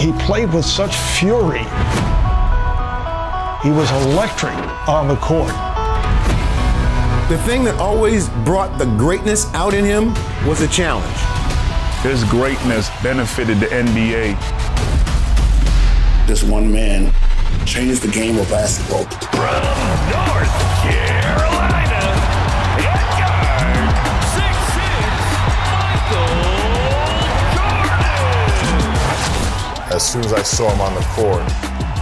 He played with such fury. He was electric on the court. The thing that always brought the greatness out in him was a challenge. His greatness benefited the NBA. This one man changed the game of basketball. From North Carolina, head guard, 6'6", Michael Jordan. As soon as I saw him on the court,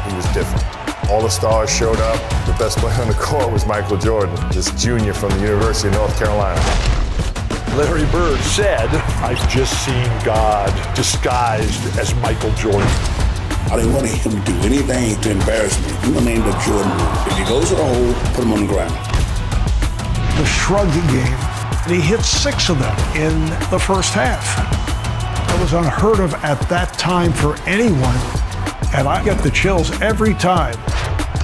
he was different. All the stars showed up. The best player on the court was Michael Jordan, this junior from the University of North Carolina. Larry Bird said, "I've just seen God disguised as Michael Jordan." I didn't want him to do anything to embarrass me. I'm going to name the Jordan Rule. If he goes to the hole, put him on the ground. The shrugging game, and he hit 6 of them in the first half. That was unheard of at that time for anyone, and I get the chills every time.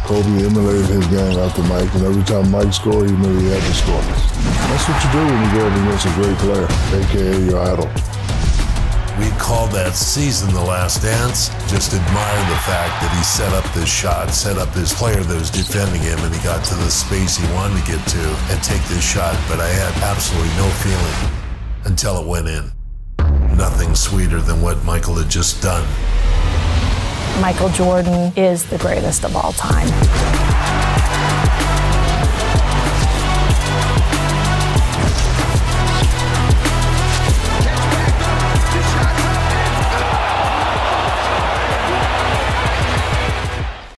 Kobe emulated his game after Mike, and every time Mike scored, he knew he had to score. That's what you do when you go up against a great player, a.k.a. your idol. We called that season The Last Dance. Just admire the fact that he set up this shot, set up this player that was defending him, and he got to the space he wanted to get to and take this shot, but I had absolutely no feeling until it went in. Nothing sweeter than what Michael had just done. Michael Jordan is the greatest of all time.